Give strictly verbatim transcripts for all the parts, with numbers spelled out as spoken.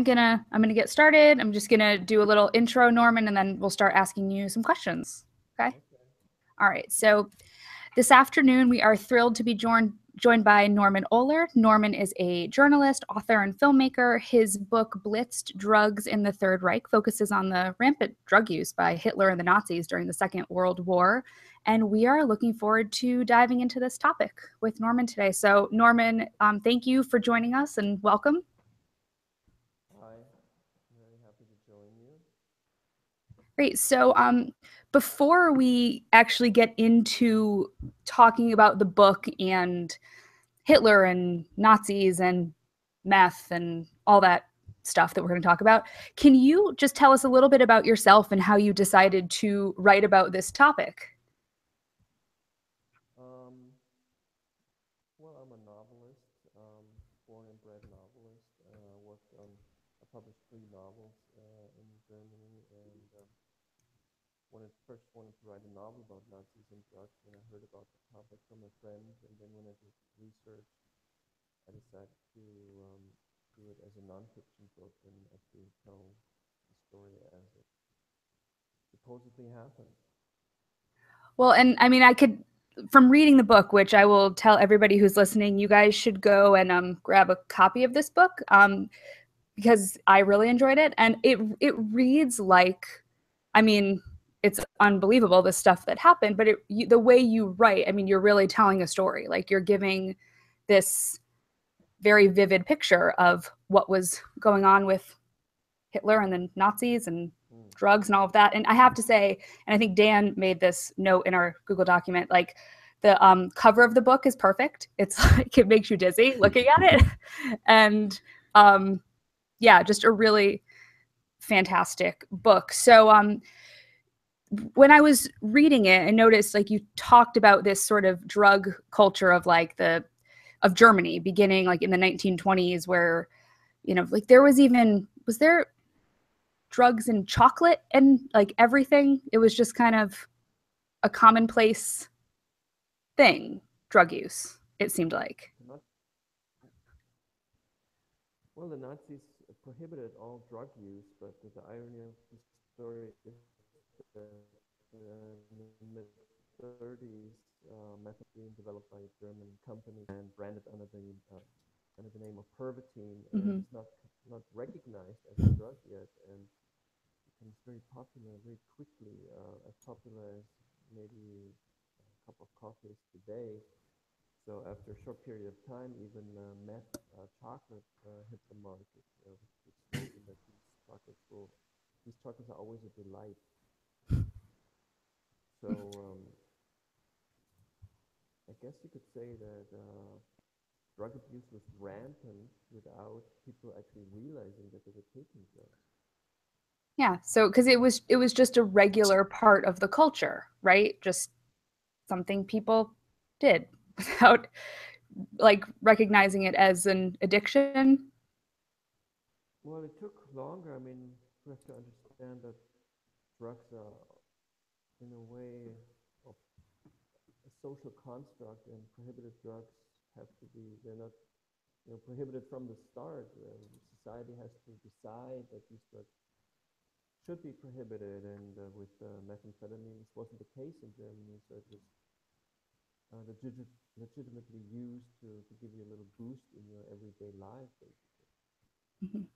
I'm gonna I'm gonna get started. I'm just gonna do a little intro, Norman, and then we'll start asking you some questions. Okay? Okay. All right. So this afternoon we are thrilled to be joined joined by Norman Ohler. Norman is a journalist, author, and filmmaker. His book, Blitzed, Drugs in the Third Reich, focuses on the rampant drug use by Hitler and the Nazis during the Second World War. And we are looking forward to diving into this topic with Norman today. So Norman, um, thank you for joining us and welcome. Hi, I'm very happy to join you. Great, so um, before we actually get into talking about the book and Hitler and Nazis and meth and all that stuff that we're going to talk about, can you just tell us a little bit about yourself and how you decided to write about this topic? Um, well, I'm a novelist, um, born and bred novelist. I uh, worked on, I published three novels uh, in Germany, and um, wanted, first wanted to write a novel about Nazis and drugs when I heard about the topic from a friend, and then when I did research, I decided to um, do it as a nonfiction book and actually tell the story as it supposedly happened. Well, and I mean, I could, from reading the book, which I will tell everybody who's listening, you guys should go and um, grab a copy of this book um, because I really enjoyed it. And it it reads like, I mean, it's unbelievable, the stuff that happened, but it, you, the way you write, I mean, you're really telling a story. Like, you're giving this very vivid picture of what was going on with Hitler and the Nazis and drugs and all of that. And I have to say, and I think Dan made this note in our Google document, like the um, cover of the book is perfect. It's like, it makes you dizzy looking at it. And um, yeah, just a really fantastic book. So um, when I was reading it, I noticed like you talked about this sort of drug culture of like the, of Germany beginning like in the nineteen twenties where, you know, like there was even, was there, drugs and chocolate and like everything. It was just kind of a commonplace thing, drug use, it seemed like. Well, the Nazis prohibited all drug use, but the irony of the story is that in the mid thirties, uh, methadone developed by a German company and branded under the, uh, under the name of Pervitin, and mm-hmm. it's not, not recognized as a drug yet, and becomes very popular very quickly, uh, as popular as maybe a cup of coffee is today. So after a short period of time, even uh, meth uh, chocolate uh, hit the market. Uh, which is that these chocolates will, these chocolates are always a delight. So um, I guess you could say that uh, drug abuse was rampant without people actually realizing that they were taking drugs. Yeah, so because it was it was just a regular part of the culture, right? Just something people did without like recognizing it as an addiction. Well, it took longer. I mean, we have to understand that drugs are, in a way, a social construct, and prohibited drugs have to be, they're not, you know, prohibited from the start. Uh, society has to decide that these drugs should be prohibited, and uh, with uh, methamphetamine, this wasn't the case in Germany, so it was uh, legit legitimately used to, to give you a little boost in your everyday life, basically.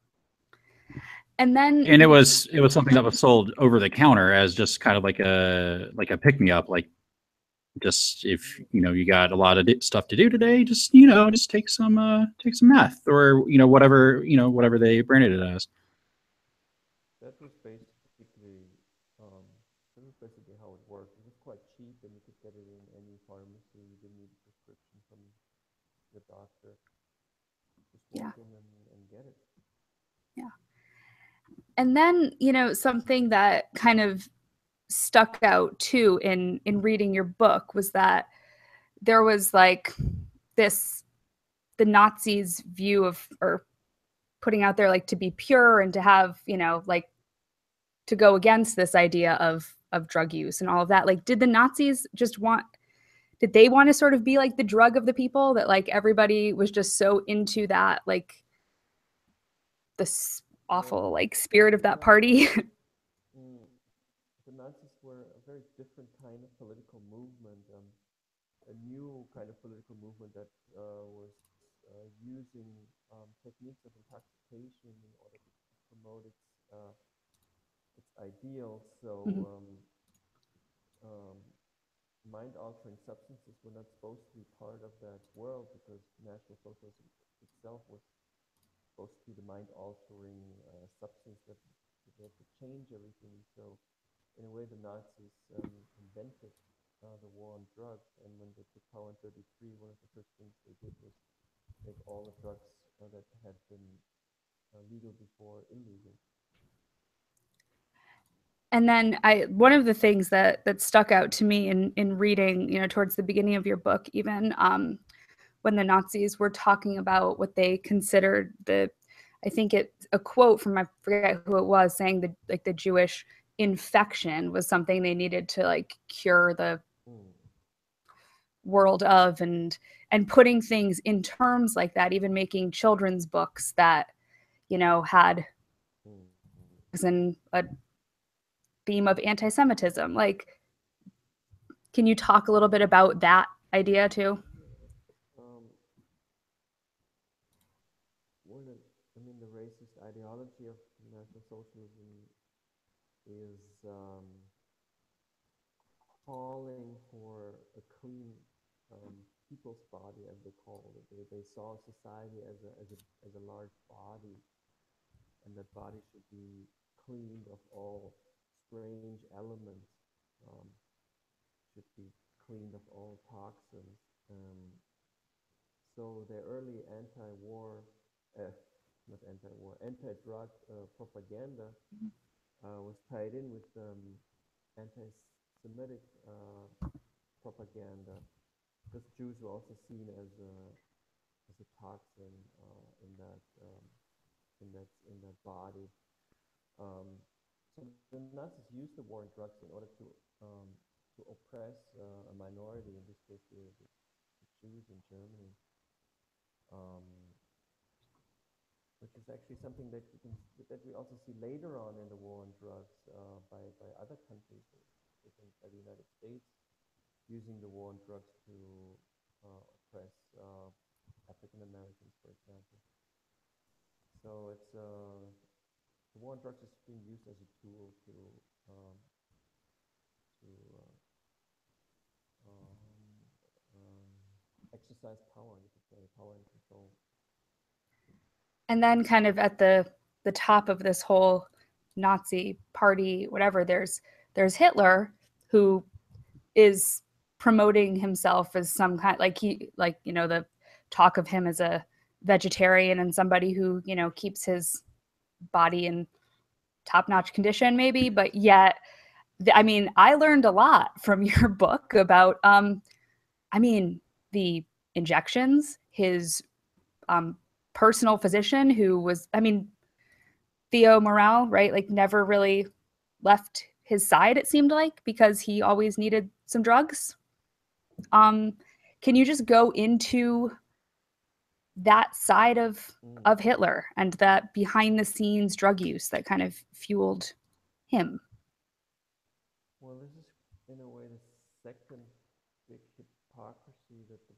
And then, and it was it was something that was sold over the counter as just kind of like a like a pick me up, like. Just if you know you got a lot of stuff to do today, just you know, just take some uh, take some meth or you know whatever you know whatever they branded it as. That was basically um, that was basically how it worked. It was quite cheap, and you could get it in any pharmacy. You didn't need a prescription from the doctor. Just walk in and, and get it. Yeah, and then you know something that kind of stuck out too in in reading your book was that there was like this the Nazis' view of or putting out there like to be pure and to have you know like to go against this idea of of drug use and all of that. Like, did the Nazis just want did they want to sort of be like the drug of the people, that like everybody was just so into that, like this awful like spirit of that party. The Nazis were a very different kind of political movement, um, a new kind of political movement that uh, was uh, using um, techniques of intoxication in order to promote its uh, its ideals. So mm-hmm. um, um, mind-altering substances were not supposed to be part of that world, because National Socialism itself was supposed to be the mind-altering uh, substance that would change everything. So, in a way, the Nazis um, invented uh, the war on drugs. And when they took power in thirty-three, one of the first things they did was make all the drugs uh, that had been uh, legal before illegal. And then I, one of the things that that stuck out to me in in reading, you know, towards the beginning of your book, even um, when the Nazis were talking about what they considered the, I think it a quote from I forget who it was saying that like the Jewish infection was something they needed to like cure the mm. world of, and and putting things in terms like that, even making children's books that, you know, had mm. in a theme of anti-Semitism. Like, can you talk a little bit about that idea too? Um, one of, I mean, the racist ideology of National Socialism is um, calling for a clean um, people's body, as they call it. They, they saw society as a, as a as a large body, and that body should be cleaned of all strange elements, um, should be cleaned of all toxins. Um, so the early anti-war, uh, not anti-war, anti-drug uh, propaganda uh, was tied in with um, anti-Semitic uh, propaganda, because Jews were also seen as a as a toxin uh, in that um, in that in that body. Um, So the Nazis used the war on drugs in order to um, to oppress uh, a minority, in this case the, the Jews in Germany, um, which is actually something that we can, that we also see later on in the war on drugs uh, by by other countries, by the United States, using the war on drugs to uh, oppress uh, African Americans, for example. So it's. Uh, The war on drugs is being used as a tool to um, to uh, um, um, exercise power, you could say, power and control. And then, kind of at the the top of this whole Nazi party, whatever, there's there's Hitler, who is promoting himself as some kind, like he, like you know, the talk of him as a vegetarian and somebody who, you know, keeps his body in top-notch condition, maybe, but yet, I mean, I learned a lot from your book about, um, I mean, the injections, his um, personal physician who was, I mean, Theo Morell, right? Like, never really left his side, it seemed like, because he always needed some drugs. Um, can you just go into that side of mm. of Hitler and that behind the scenes drug use that kind of fueled him? Well, this is in a way the second big hypocrisy that the,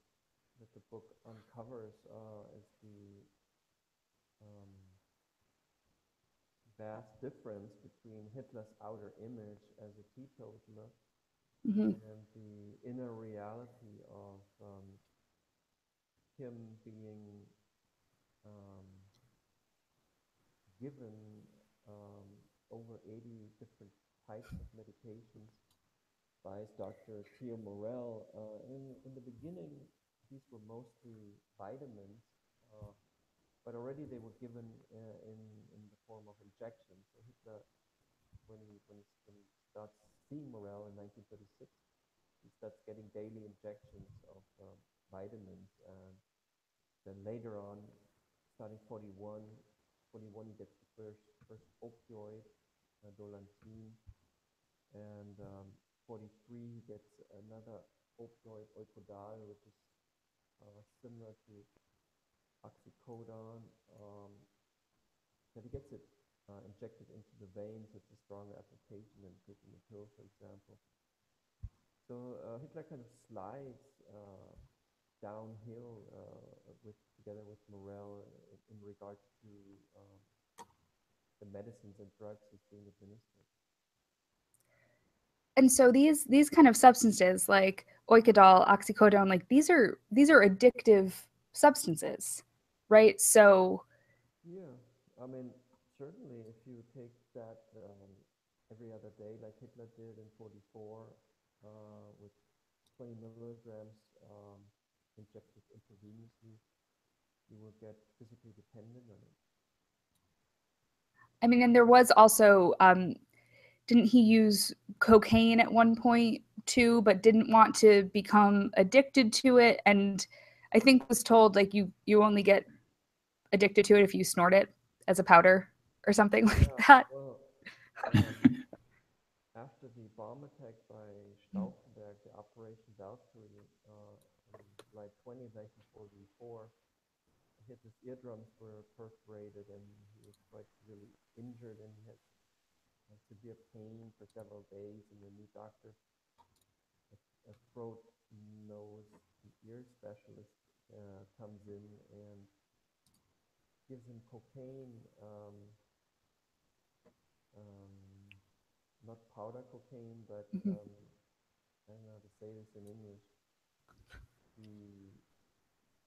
that the book uncovers, uh, is the um, vast difference between Hitler's outer image as a teetotaler mm-hmm. and the inner reality of um, him being um, given um, over eighty different types of medications by his doctor Theo Morell. Uh, in, in the beginning, these were mostly vitamins, uh, but already they were given uh, in, in the form of injections. So Hitler, when he, when he, when he starts seeing Morell in nineteen thirty-six, he starts getting daily injections of um, vitamins. Um, then later on, starting forty-one, forty-one, he gets the first first opioid, uh, Dolantin, and um, forty-three he gets another opioid, Eukodal, which is uh, similar to oxycodone. Um, If he gets it uh, injected into the veins, it's a stronger application than it could in the pill, for example. So uh, Hitler kind of slides uh, downhill uh, with, together with Morell in, in regards to um, the medicines and drugs he's being administered. And so these these kind of substances like Eukodal, oxycodone, like these are these are addictive substances, right? So yeah, I mean certainly if you take that um, every other day like Hitler did in forty-four uh, with twenty milligrams um, injected intravenously, you will get physically dependent on it. I mean, and there was also. Um, Didn't he use cocaine at one point too, but didn't want to become addicted to it? And I think was told like you you only get addicted to it if you snort it as a powder or something like yeah, that. Well, um, after the bomb attack by Stauffenberg, the Operation Paperclip, uh, on July twentieth, nineteen forty-four, his eardrums were perforated and he was quite really injured and had severe pain for several days, and the new doctor, a throat, nose, and ear specialist, uh, comes in and gives him cocaine, um, um, not powder cocaine, but mm-hmm. um, I don't know how to say this in English. He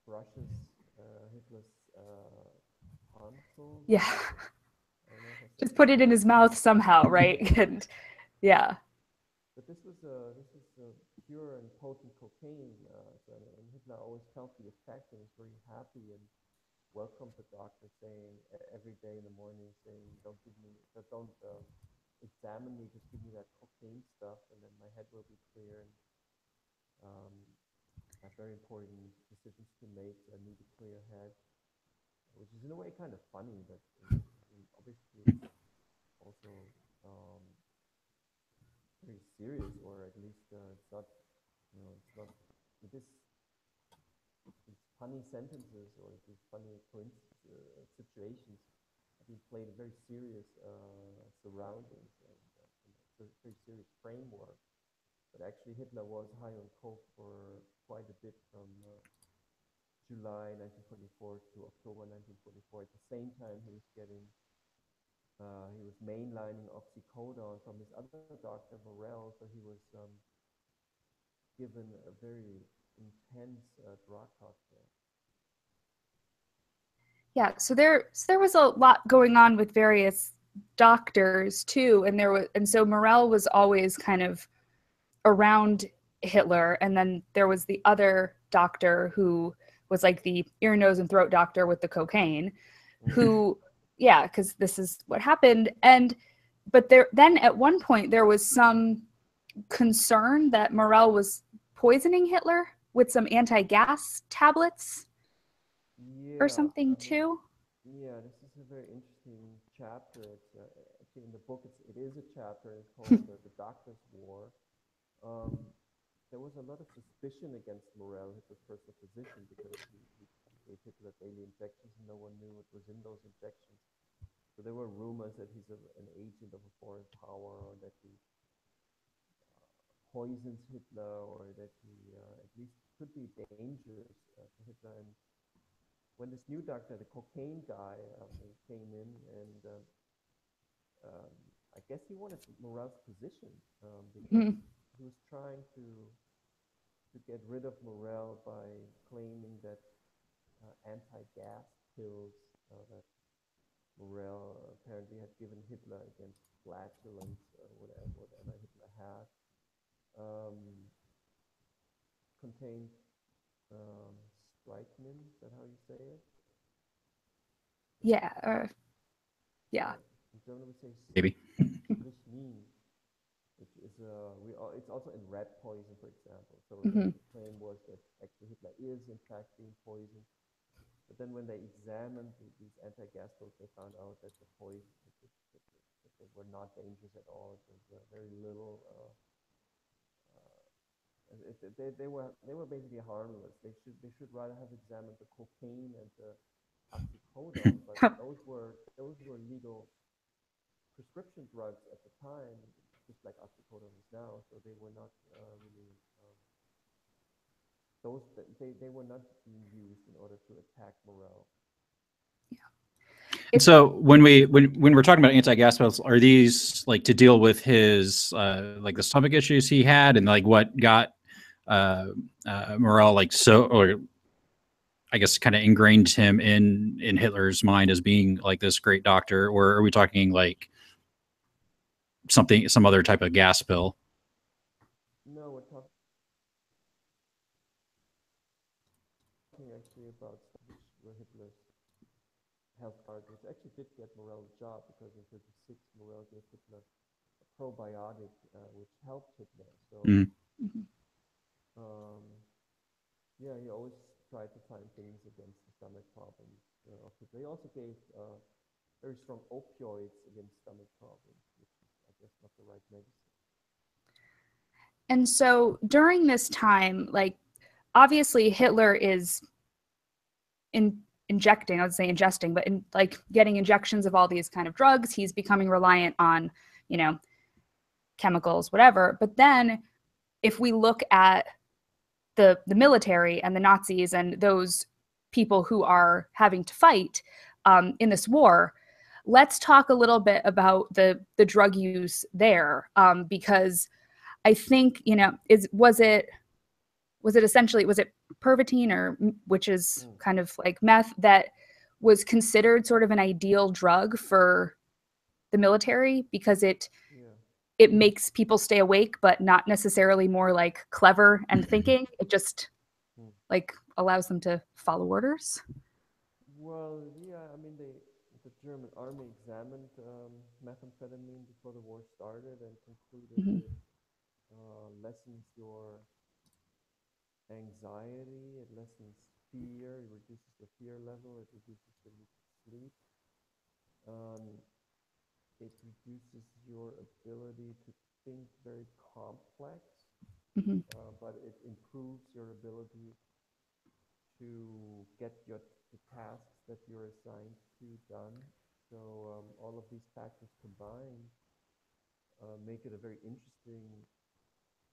brushes uh, Hitler's uh, tonsils. Yeah. Just put it in his mouth somehow, right? And yeah. But this was a this was a pure and potent cocaine, uh, and Hitler always felt the effect and was very happy and welcomed the doctor, saying every day in the morning, saying, "Don't give me, don't uh, examine me, just give me that cocaine stuff, and then my head will be clear." And um, I have very important decisions to make. I need a clear head, which is in a way kind of funny, but. Uh, Obviously, also um, very serious, or at least uh, it's not, you know, it's not it is, these funny sentences or these funny uh, situations have been played in very serious uh, surroundings and uh, in a very serious framework. But actually, Hitler was high on coke for quite a bit from. Uh, July nineteen forty-four to October nineteen forty-four. At the same time, he was getting, uh, he was mainlining oxycodone from his other doctor, Morell, so he was um, given a very intense uh, drug cocktail. Yeah, so there, so there was a lot going on with various doctors too, and there was, and so Morell was always kind of around Hitler, and then there was the other doctor who was like the ear, nose, and throat doctor with the cocaine, who, yeah, because this is what happened. And, but there, then at one point there was some concern that Morell was poisoning Hitler with some anti-gas tablets yeah, or something I mean, too. Yeah, this is a very interesting chapter. It's, uh, actually in the book, it's, it is a chapter. It's called the, the Doctor's War. Um, There was a lot of suspicion against Morell, Hitler's personal physician, because he, he gave Hitler daily injections and no one knew what was in those injections. So there were rumors that he's a, an agent of a foreign power, or that he poisons Hitler, or that he uh, at least could be dangerous uh, to Hitler. And when this new doctor, the cocaine guy, um, came in, and um, um, I guess he wanted Morell's position um, because. Mm. He was trying to to get rid of Morell by claiming that uh, anti-gas pills uh, that Morell apparently had given Hitler against flatulence or whatever, whatever Hitler had um, contained um, strychnine. Is that how you say it? Yeah. Uh, yeah. In German we say maybe. Which is uh, we all, it's also in rat poison, for example. So mm-hmm. the claim was that actually Hitler is in fact being poisoned. But then when they examined the, these anti-gas pills, they found out that the poison, that, that, that, that they were not dangerous at all. It was uh, very little. Uh, uh, it, they they were they were basically harmless. They should they should rather have examined the cocaine and the oxycodone hold on, but those were those were legal prescription drugs at the time, just like oxycodone is now. So they were not uh, really um, those they they were not being used in order to attack Morell. And so when we when when we're talking about anti-gas pills, are these like to deal with his uh, like the stomach issues he had and like what got uh, uh, Morell like so or I guess kind of ingrained him in in Hitler's mind as being like this great doctor, or are we talking like something some other type of gas pill? No, we're talking actually about Hitler's health targets. Actually did get Morell a job because in thirty-six Morell gave Hitler a probiotic uh, which helped Hitler. So mm-hmm. um, yeah, he always tried to find things against the stomach problems uh, of Hitler. He also gave uh, very strong opioids against stomach problems, which is, I guess, not the right medicine. And so during this time, like obviously Hitler is in injecting, I would say ingesting, but in, like getting injections of all these kind of drugs, he's becoming reliant on, you know, chemicals, whatever. But then if we look at the, the military and the Nazis and those people who are having to fight um, in this war, let's talk a little bit about the, the drug use there. Um, because I think, you know, is, was it, was it essentially, was it Pervitin, or which is kind of like meth, that was considered sort of an ideal drug for the military because it yeah. it makes people stay awake, but not necessarily more like clever and thinking. It just like allows them to follow orders. Well, yeah, I mean, they, the German army examined um, methamphetamine before the war started and concluded mm-hmm. it uh, lessens your anxiety, it lessens fear, it reduces the fear level, it reduces the sleep, um, it reduces your ability to think very complex, mm-hmm. uh, but it improves your ability to get your the tasks that you're assigned to done. So um, all of these factors combined uh, make it a very interesting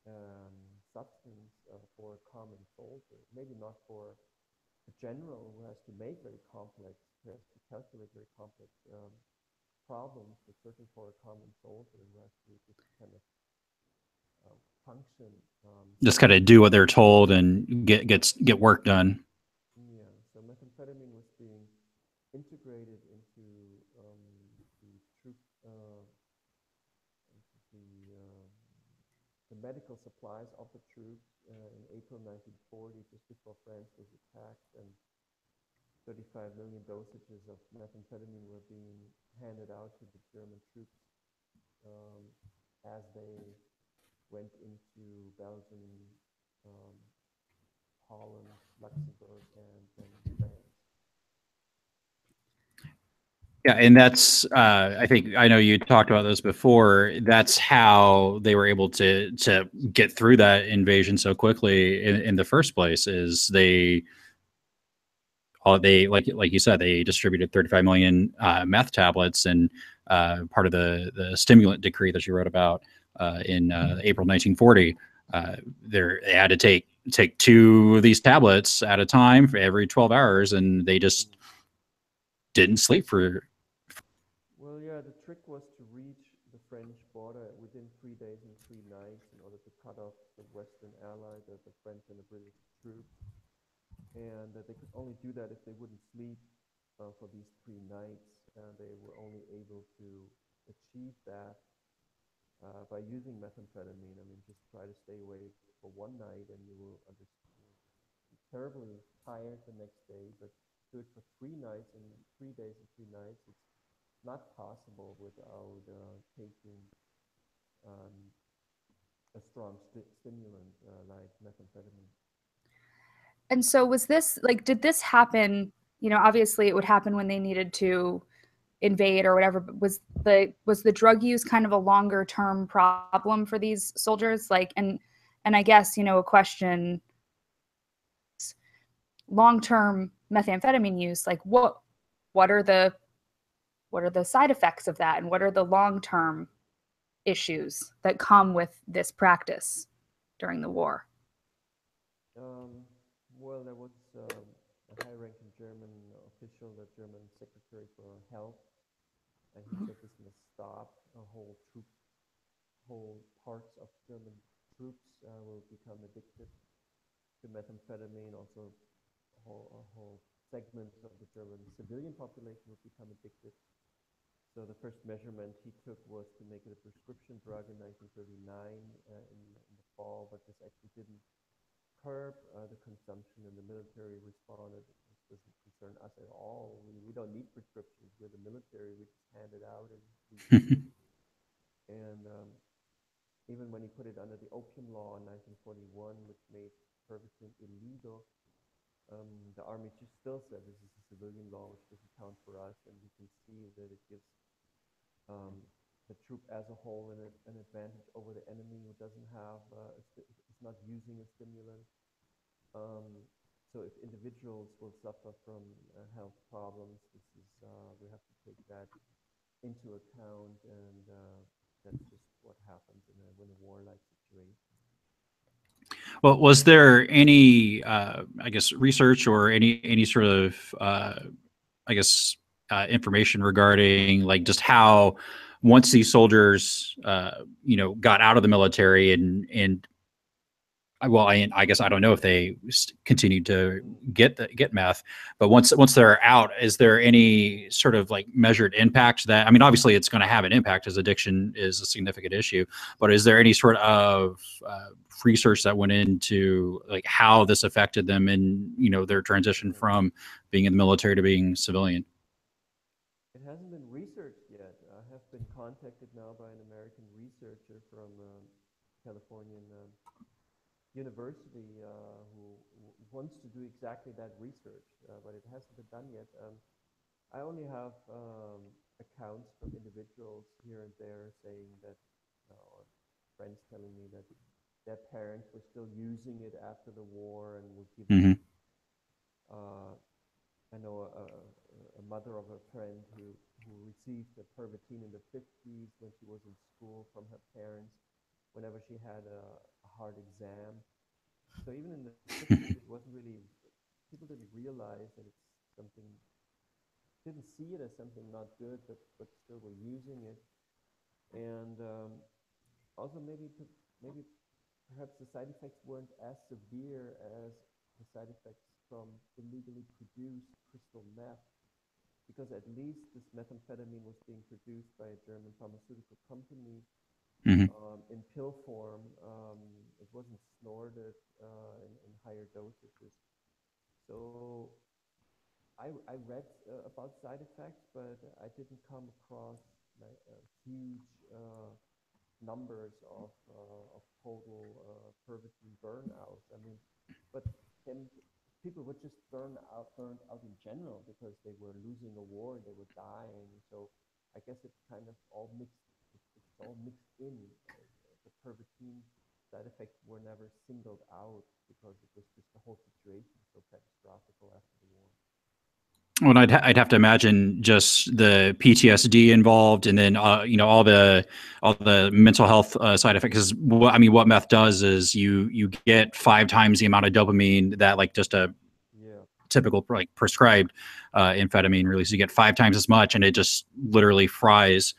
um, substance uh, for a common soldier, maybe not for a general who has to make very complex, who has to calculate very complex um, problems, but certainly for a common soldier who has to just kind of uh, function. Um, just kind of do what they're told and get gets get work done. Yeah, so methamphetamine was being integrated into um, the troop. Uh, the medical supplies of the troops uh, in April nineteen forty, just before France was attacked, and thirty-five million dosages of methamphetamine were being handed out to the German troops um, as they went into Belgium, um, Holland, Luxembourg, and then France. Yeah, and that's, uh, I think, I know you talked about this before, that's how they were able to to get through that invasion so quickly in, in the first place, is they, all they like like you said, they distributed thirty-five million uh, meth tablets, and uh, part of the, the stimulant decree that you wrote about uh, in uh, April nineteen forty, uh, they had to take, take two of these tablets at a time for every twelve hours, and they just didn't sleep for... Well, yeah, the trick was to reach the French border within three days and three nights in order to cut off the Western Allies, the, the French and the British troops. And uh, they could only do that if they wouldn't sleep uh, for these three nights. And they were only able to achieve that uh, by using methamphetamine. I mean, just try to stay awake for one night and you will be terribly tired the next day, but do it for three nights and three days and three nights. It's not possible without uh, taking um, a strong st stimulant uh, like methamphetamine. And so, was this like? Did this happen? You know, obviously, it would happen when they needed to invade or whatever. But was the was the drug use kind of a longer term problem for these soldiers? Like, and and I guess, you know, a question: long term methamphetamine use, like what what are the what are the side effects of that, and what are the long-term issues that come with this practice during the war? Um, well, there was uh, a high-ranking German official, the German Secretary for Health, and he mm-hmm. said this must stop. A whole troop, whole parts of German troops uh, will become addicted to methamphetamine. Also, a whole, a whole segment of the German civilian population will become addicted. So the first measurement he took was to make it a prescription drug in nineteen thirty-nine uh, in, in the fall, but this actually didn't curb uh, the consumption, and the military responded. This doesn't concern us at all. We, we don't need prescriptions. We're the military. We just hand it out. And, and um, even when he put it under the opium law in nineteen forty-one, which made Pervitin illegal, um, the army just still said this is a civilian law, which doesn't count for us, and we can see that it gives Um, the troop as a whole an, an advantage over the enemy who doesn't have, uh, is not using a stimulant. Um, so if individuals will suffer from uh, health problems, this is uh, we have to take that into account, and uh, that's just what happens in a, in a warlike situation. Well, was there any, uh, I guess, research or any any sort of, uh, I guess, Uh, information regarding like just how once these soldiers, uh, you know, got out of the military and, and well, I, I guess I don't know if they continued to get the, get meth, but once once they're out, is there any sort of like measured impact that, I mean, obviously it's going to have an impact as addiction is a significant issue, but is there any sort of uh, research that went into like how this affected them in, you know, their transition from being in the military to being civilian? It hasn't been researched yet. I have been contacted now by an American researcher from um, Californian um, university uh, who w wants to do exactly that research, uh, but it hasn't been done yet. Um, I only have um, accounts from individuals here and there saying that, uh, or friends telling me that their parents were still using it after the war and would give mm-hmm. uh, I know a, a, a mother of a friend who, who received the Pervitin in the fifties when she was in school from her parents, whenever she had a, a hard exam. So even in the fifties, it wasn't really, people didn't realize that it's something, didn't see it as something not good, but, but still were using it. And um, also maybe, to, maybe perhaps the side effects weren't as severe as the side effects from illegally produced crystal meth, because at least this methamphetamine was being produced by a German pharmaceutical company mm-hmm. um, in pill form. Um, it wasn't snorted uh, in, in higher dosages. So I, I read uh, about side effects, but I didn't come across like, uh, huge uh, numbers of, uh, of total uh, Pervitin burnouts. I mean, but then people were just burned out, burned out in general because they were losing a war, they were dying. So I guess it's kind of all mixed. It's, it's all mixed in. The Pervitin side effects were never singled out because it was just the whole situation so catastrophic after the war. Well, I'd ha I'd have to imagine just the P T S D involved, and then uh, you know all the all the mental health uh, side effects. What, I mean, what meth does is you you get five times the amount of dopamine that like just a yeah. typical like prescribed uh, amphetamine release. You get five times as much, and it just literally fries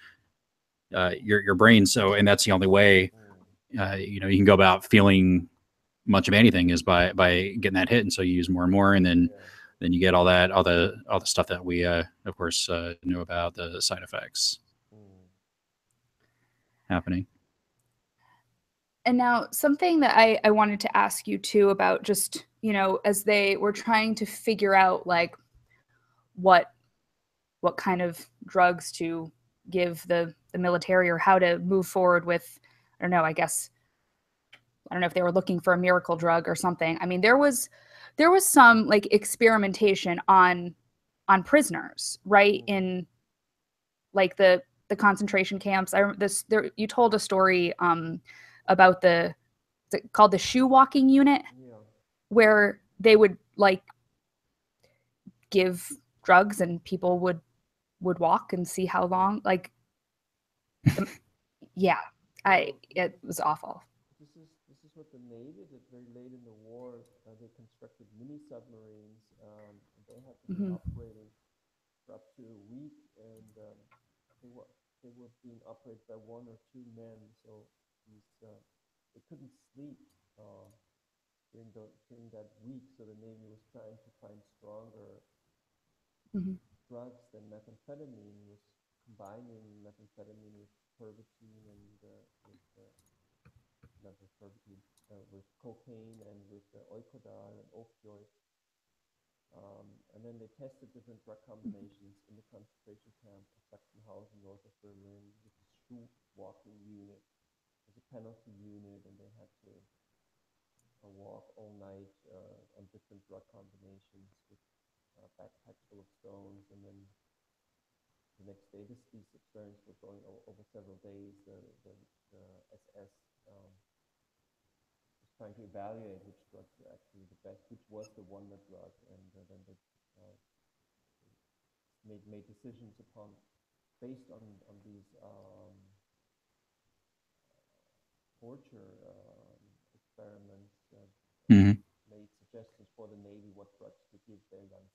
uh, your your brain. So, and that's the only way uh, you know you can go about feeling much of anything is by by getting that hit, and so you use more and more, and then. Yeah. Then you get all that, all the, all the stuff that we, uh, of course, uh, know about the side effects mm. happening. And now something that I, I wanted to ask you too about just, you know, as they were trying to figure out like what, what kind of drugs to give the, the military or how to move forward with, I don't know, I guess, I don't know if they were looking for a miracle drug or something. I mean, there was, there was some like experimentation on on prisoners, right? In like the the concentration camps. I this there you told a story um about the is it called the shoe walking unit, yeah. where they would like give drugs, and people would would walk and see how long, like, yeah, I it was awful. This is this is what the Navy did very late in the war. Uh, they constructed mini submarines. Um, and they had to be mm-hmm. operating for up to a week, and um, they were they were being operated by one or two men. So these, uh, they couldn't sleep uh, during the, during that week. So the Navy was trying to find stronger mm-hmm. drugs than methamphetamine. Was combining methamphetamine with Pervitin and uh, with, uh, not with Pervitin, uh, with cocaine and with uh, Eukodal and opioids. Um, and then they tested different drug combinations in the concentration camp of Sachsenhausen, north of Berlin, with the Schuhwalking unit, with a penalty unit, and they had to uh, walk all night uh, on different drug combinations with uh, backpacks full of stones, and then the next day, this, these experiments were going o over several days. The, the, the S S um, was trying to evaluate which drugs were actually the best, which was the wonder drug, and uh, then they uh, made made decisions upon based on on these um, torture um, experiments. Uh, mm-hmm. Made suggestions for the Navy what drugs to give their young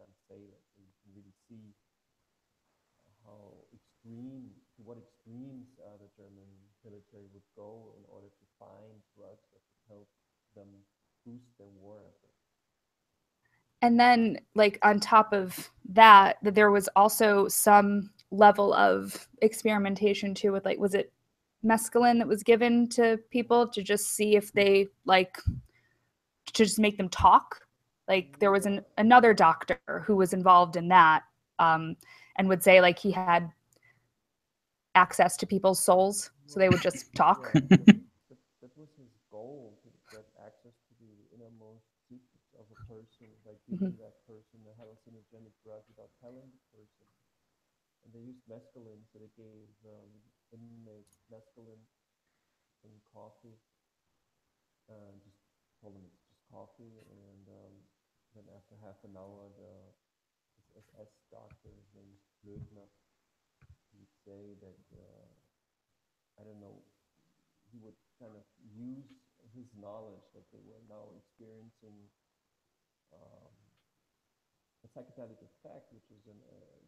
young sailors, so you can really see how extreme, to what extremes uh, the German military would go in order to find drugs that would help them boost their war effort. And then, like, on top of that, that there was also some level of experimentation too with, like, was it mescaline that was given to people to just see if they, like, to just make them talk? Like, there was an, another doctor who was involved in that. Um, and would say, like, he had access to people's souls, so they would just talk. Yeah, that, that was his goal, to get access to the innermost secrets of a person by giving mm-hmm. that person a hallucinogenic drug without telling the person. And they used mescaline, so they gave um, inmates mescaline and coffee, uh, just told them it's just coffee, and um, then after half an hour, the S S doctor named Gutknecht, he'd say that, uh, I don't know, he would kind of use his knowledge that they were now experiencing um, a psychedelic effect, which is an, uh,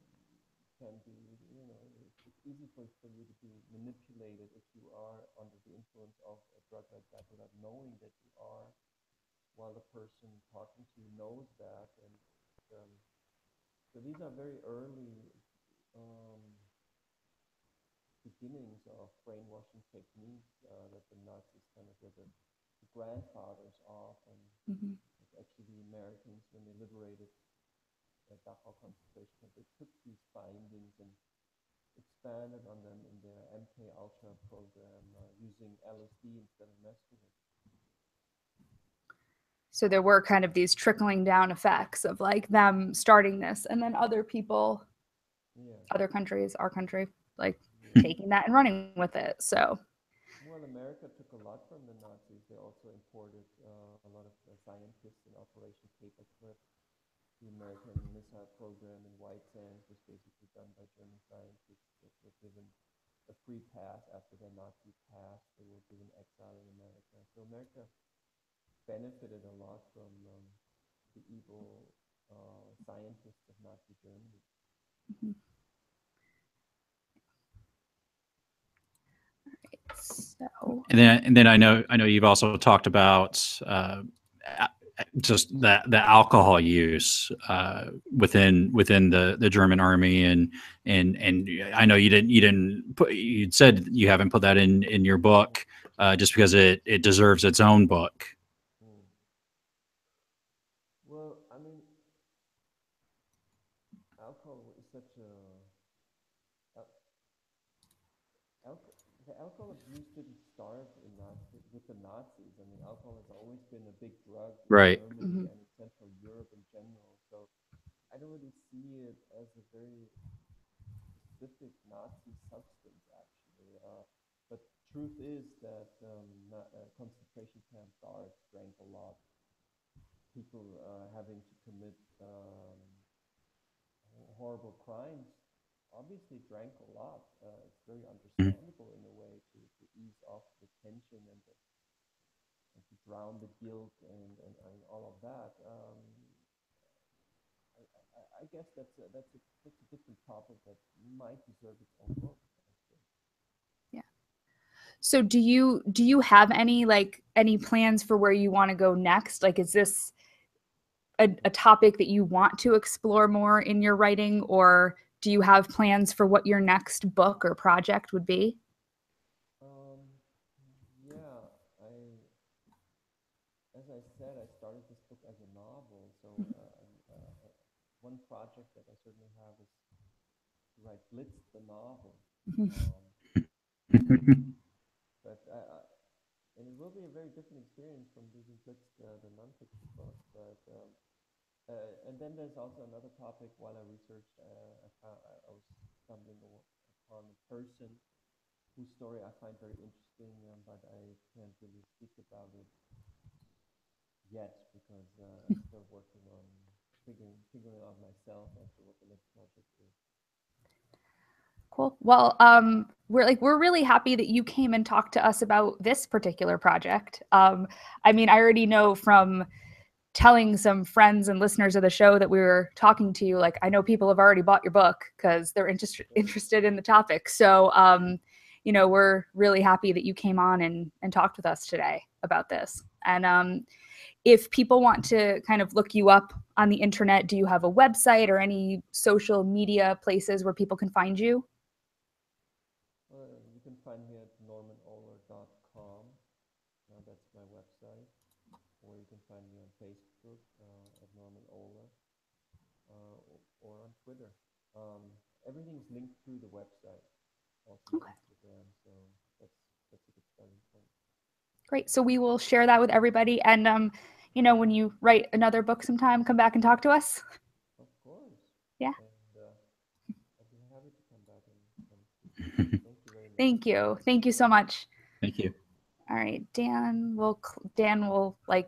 can be, you know, it's easy for, for you to be manipulated if you are under the influence of a drug like that without knowing that you are, while the person talking to you knows that. And um, so these are very early um, beginnings of brainwashing techniques uh, that the Nazis kind of were the, the grandfathers of, and mm-hmm. actually the Americans, when they liberated the Dachau concentration camp, they took these findings and expanded on them in their M K Ultra program uh, using L S D instead of mescaline. So there were kind of these trickling down effects of, like, them starting this, and then other people, yeah. other countries, our country, like, yeah. taking that and running with it. So, well, America took a lot from the Nazis. They also imported uh, a lot of uh, scientists in Operation Paperclip. The American missile program in White Sands was basically done by German scientists that were given a free pass after the Nazi pass. They were given exile in America. So America benefited a lot from um, the evil uh, scientists of Nazi Germany. Mm-hmm. Right, so. And then, and then I know, I know you've also talked about uh, just the the alcohol use uh, within within the the German army, and and and I know you didn't you didn't put, you said you haven't put that in in your book uh, just because it it deserves its own book. Right. Mm-hmm. And Central Europe in general. So I don't really see it as a very specific Nazi substance, actually. Uh, but truth is that um, not, uh, concentration camp guards drank a lot. People uh, having to commit um, horrible crimes, obviously drank a lot. Uh, it's very understandable in a way to, to ease off the tension and, the, and to drown the guilt and, and, and all of that. Um, I, I, I guess that's a, that's, a, that's a different topic that might deserve its own book. So do you do you have any like any plans for where you want to go next? Like, is this a, a topic that you want to explore more in your writing, or do you have plans for what your next book or project would be? Um, yeah, I, as I said, I started this book as a novel. So uh, uh, one project that I certainly have is to write Blitzed, the novel. Um, But uh, and it will be a very different experience from reading Blitzed, uh, the nonfiction book. But um, uh, and then there's also another topic. While I researched, uh, I, found, I was stumbling upon a person whose story I find very interesting, um, but I can't really speak about it yet because uh, I'm still working on figuring figuring out myself as to what the next project is. Cool. Well, um, we're like we're really happy that you came and talked to us about this particular project. Um, I mean, I already know from telling some friends and listeners of the show that we were talking to you, like I know people have already bought your book because they're interested interested in the topic. So, um, you know, we're really happy that you came on and and talked with us today about this. And um, if people want to kind of look you up on the internet, do you have a website or any social media places where people can find you? Find me at norman ohler dot com. Uh, that's my website. Or you can find me on Facebook uh, at Norman Ohler, uh, or, or on Twitter. Um, everything's linked through the website. Also okay. Instagram, so that's, that's a good starting point. Great. So we will share that with everybody. And um, you know, when you write another book sometime, come back and talk to us. Of course. Yeah. And uh, I'd be happy to come back and, and thank you. Thank you so much. Thank you. All right, Dan will, Dan will like